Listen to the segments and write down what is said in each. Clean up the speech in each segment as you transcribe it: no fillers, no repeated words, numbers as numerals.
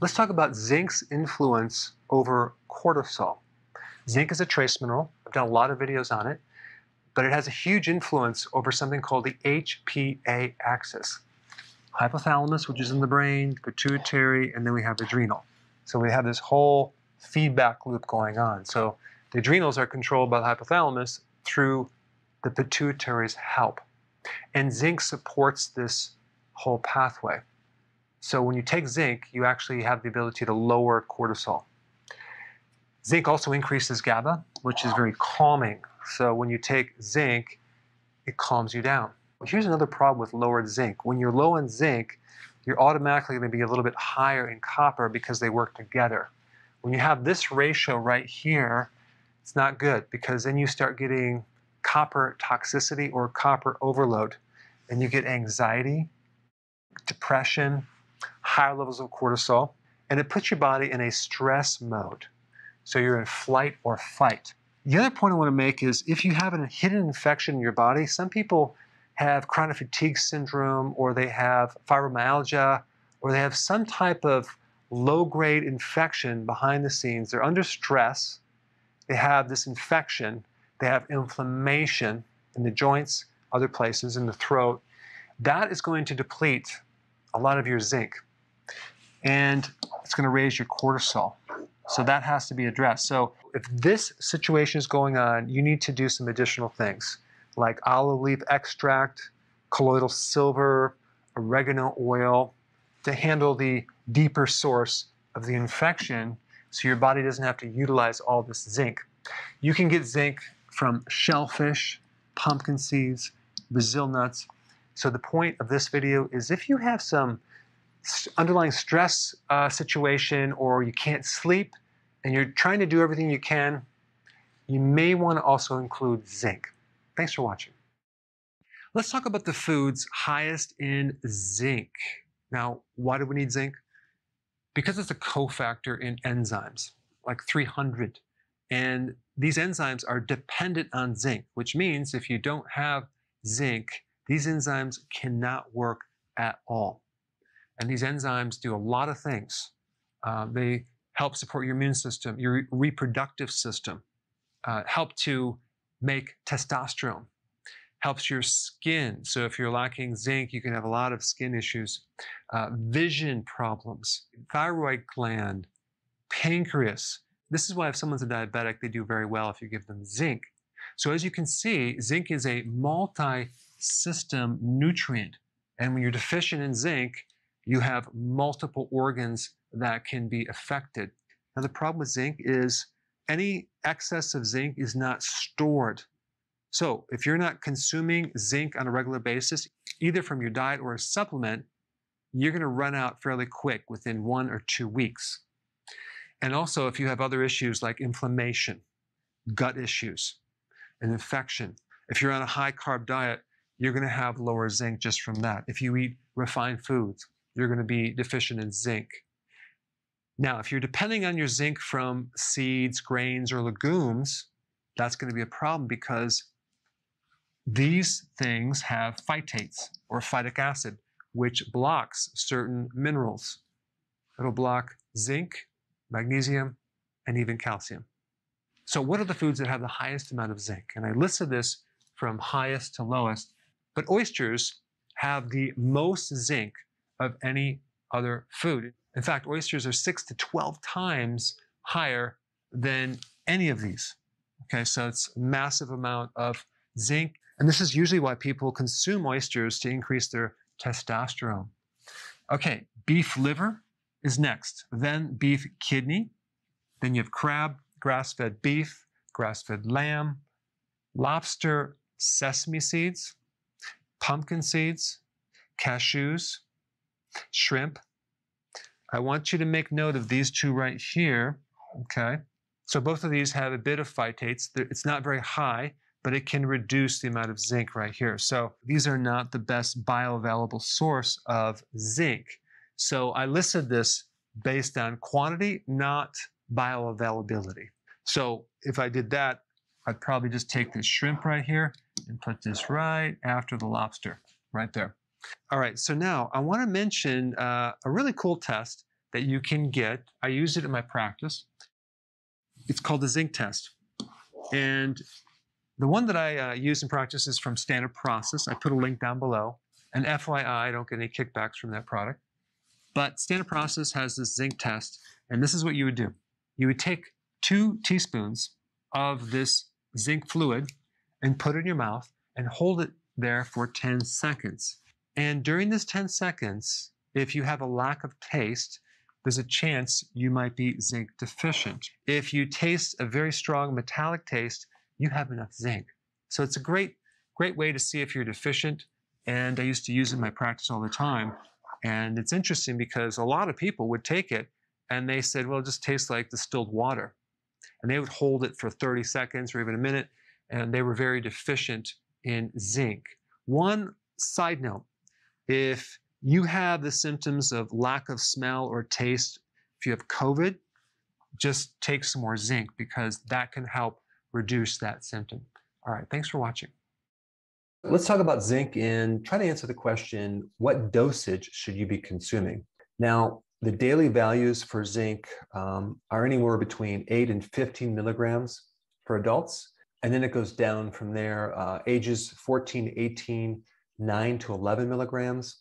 Let's talk about zinc's influence over cortisol. Zinc is a trace mineral. I've done a lot of videos on it, but it has a huge influence over something called the HPA axis. Hypothalamus, which is in the brain, pituitary, and then we have adrenal. So we have this whole feedback loop going on. So the adrenals are controlled by the hypothalamus through the pituitary's help. And zinc supports this whole pathway. So when you take zinc, you actually have the ability to lower cortisol. Zinc also increases GABA, which is very calming. So when you take zinc, it calms you down. Here's another problem with lowered zinc. When you're low in zinc, you're automatically going to be a little bit higher in copper because they work together. When you have this ratio right here, it's not good because then you start getting copper toxicity or copper overload, and you get anxiety, depression, higher levels of cortisol, and it puts your body in a stress mode. So you're in flight or fight. The other point I want to make is if you have a hidden infection in your body, some people have chronic fatigue syndrome, or they have fibromyalgia, or they have some type of low-grade infection behind the scenes. They're under stress, they have this infection, they have inflammation in the joints, other places, in the throat. That is going to deplete a lot of your zinc, and it's going to raise your cortisol. So that has to be addressed. So if this situation is going on, you need to do some additional things like olive leaf extract, colloidal silver, oregano oil to handle the deeper source of the infection so your body doesn't have to utilize all this zinc. You can get zinc from shellfish, pumpkin seeds, Brazil nuts. So the point of this video is if you have some underlying stress situation or you can't sleep and you're trying to do everything you can, you may want to also include zinc. Thanks for watching. Let's talk about the foods highest in zinc. Now, why do we need zinc? Because it's a cofactor in enzymes, like 300. And these enzymes are dependent on zinc, which means if you don't have zinc, these enzymes cannot work at all. And these enzymes do a lot of things. They help support your immune system, your reproductive system, help to make testosterone, helps your skin. So if you're lacking zinc, you can have a lot of skin issues, vision problems, thyroid gland, pancreas. This is why if someone's a diabetic, they do very well if you give them zinc. So as you can see, zinc is a multi-system nutrient. And when you're deficient in zinc, you have multiple organs that can be affected. Now the problem with zinc is any excess of zinc is not stored. So if you're not consuming zinc on a regular basis, either from your diet or a supplement, you're going to run out fairly quick within 1 or 2 weeks. And also if you have other issues like inflammation, gut issues, and infection, if you're on a high carb diet, you're going to have lower zinc just from that. If you eat refined foods, you're going to be deficient in zinc. Now, if you're depending on your zinc from seeds, grains, or legumes, that's going to be a problem because these things have phytates or phytic acid, which blocks certain minerals. It'll block zinc, magnesium, and even calcium. So what are the foods that have the highest amount of zinc? And I listed this from highest to lowest, but oysters have the most zinc of any other food. In fact, oysters are 6 to 12 times higher than any of these. Okay, so it's a massive amount of zinc. And this is usually why people consume oysters to increase their testosterone. Okay, beef liver is next, then beef kidney, then you have crab, grass-fed beef, grass-fed lamb, lobster, sesame seeds, pumpkin seeds, cashews, shrimp. I want you to make note of these two right here, okay? So both of these have a bit of phytates. It's not very high, but it can reduce the amount of zinc right here. So these are not the best bioavailable source of zinc. So I listed this based on quantity, not bioavailability. So if I did that, I'd probably just take this shrimp right here and put this right after the lobster, right there. All right, so now I want to mention a really cool test that you can get. I use it in my practice. It's called the zinc test. And the one that I use in practice is from Standard Process. I put a link down below. And FYI, I don't get any kickbacks from that product. But Standard Process has this zinc test, and this is what you would do. You would take 2 teaspoons of this zinc fluid and put it in your mouth and hold it there for 10 seconds. And during this 10 seconds, if you have a lack of taste, there's a chance you might be zinc deficient. If you taste a very strong metallic taste, you have enough zinc. So it's a great way to see if you're deficient. And I used to use it in my practice all the time. And it's interesting because a lot of people would take it and they said, well, it just tastes like distilled water. And they would hold it for 30 seconds or even a minute. And they were very deficient in zinc. One side note, if you have the symptoms of lack of smell or taste, if you have COVID, just take some more zinc because that can help reduce that symptom. All right, thanks for watching. Let's talk about zinc and try to answer the question, what dosage should you be consuming? Now, the daily values for zinc are anywhere between 8 and 15 milligrams for adults. And then it goes down from there, ages 14 to 18, 9 to 11 milligrams.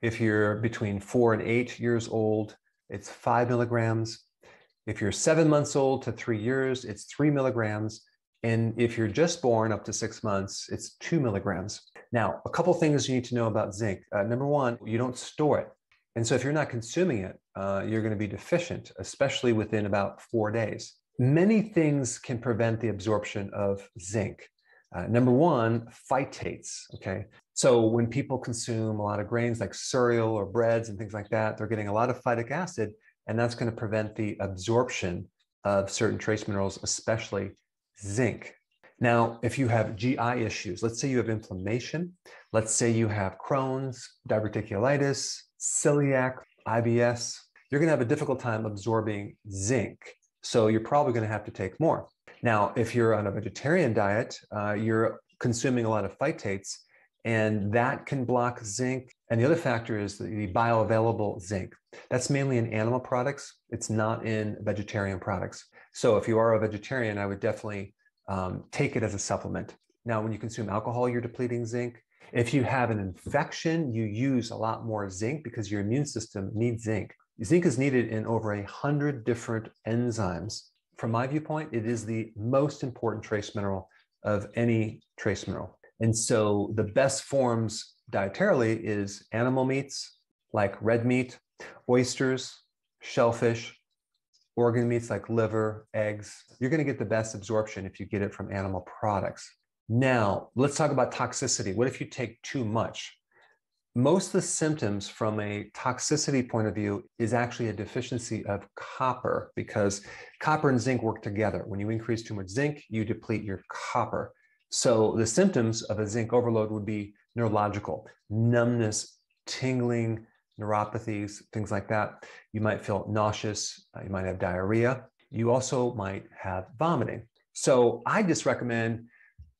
If you're between 4 and 8 years old, it's 5 milligrams. If you're 7 months old to 3 years, it's 3 milligrams. And if you're just born up to 6 months, it's 2 milligrams. Now, a couple things you need to know about zinc. Number one, you don't store it. And so if you're not consuming it, you're going to be deficient, especially within about 4 days. Many things can prevent the absorption of zinc. Number one, phytates, okay? So when people consume a lot of grains like cereal or breads and things like that, they're getting a lot of phytic acid, and that's going to prevent the absorption of certain trace minerals, especially zinc. Now, if you have GI issues, let's say you have inflammation, let's say you have Crohn's, diverticulitis, celiac, IBS, you're going to have a difficult time absorbing zinc. So you're probably going to have to take more. Now, if you're on a vegetarian diet, you're consuming a lot of phytates, and that can block zinc. And the other factor is the bioavailable zinc. That's mainly in animal products. It's not in vegetarian products. So if you are a vegetarian, I would definitely take it as a supplement. Now, when you consume alcohol, you're depleting zinc. If you have an infection, you use a lot more zinc because your immune system needs zinc. Zinc is needed in over 100 different enzymes. From my viewpoint, it is the most important trace mineral of any trace mineral. And so the best forms dietarily is animal meats like red meat, oysters, shellfish, organ meats like liver, eggs. You're going to get the best absorption if you get it from animal products. Now, let's talk about toxicity. What if you take too much? Most of the symptoms from a toxicity point of view is actually a deficiency of copper because copper and zinc work together. When you increase too much zinc, you deplete your copper. So the symptoms of a zinc overload would be neurological, numbness, tingling, neuropathies, things like that. You might feel nauseous. You might have diarrhea. You also might have vomiting. So I just recommend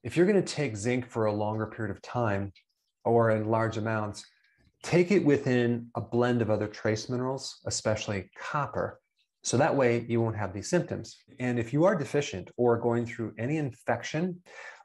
if you're going to take zinc for a longer period of time, or in large amounts, take it within a blend of other trace minerals, especially copper. So that way you won't have these symptoms. And if you are deficient or going through any infection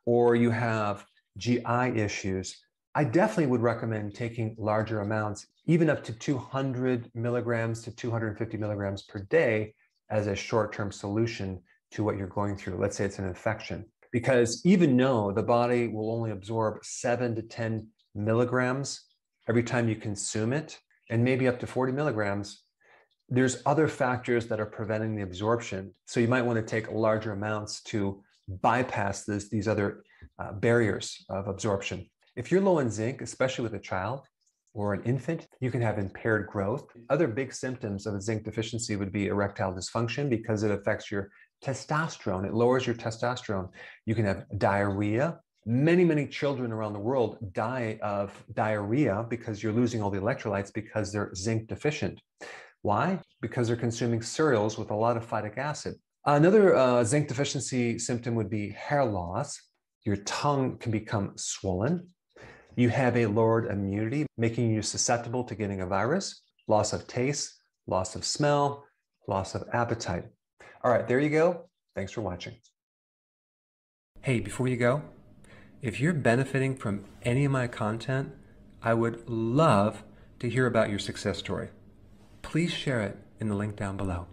or you have GI issues, I definitely would recommend taking larger amounts, even up to 200 milligrams to 250 milligrams per day as a short-term solution to what you're going through. Let's say it's an infection, because even though the body will only absorb 7 to 10 milligrams every time you consume it, and maybe up to 40 milligrams, there's other factors that are preventing the absorption. So you might want to take larger amounts to bypass these other barriers of absorption. If you're low in zinc, especially with a child or an infant, you can have impaired growth. Other big symptoms of a zinc deficiency would be erectile dysfunction because it affects your testosterone. It lowers your testosterone. You can have diarrhea. Many, many children around the world die of diarrhea because you're losing all the electrolytes because they're zinc deficient. Why? Because they're consuming cereals with a lot of phytic acid. Another zinc deficiency symptom would be hair loss. Your tongue can become swollen. You have a lowered immunity, making you susceptible to getting a virus, loss of taste, loss of smell, loss of appetite. All right, there you go. Thanks for watching. Hey, before you go, if you're benefiting from any of my content, I would love to hear about your success story. Please share it in the link down below.